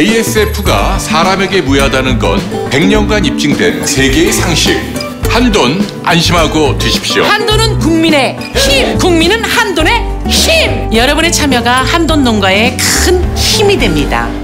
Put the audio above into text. ASF가 사람에게 무해하다는 건 100년간 입증된 세계의 상식. 한돈 안심하고 드십시오. 한돈은 국민의 힘! 국민은 한돈의 힘! 여러분의 참여가 한돈 농가의 큰 힘이 됩니다.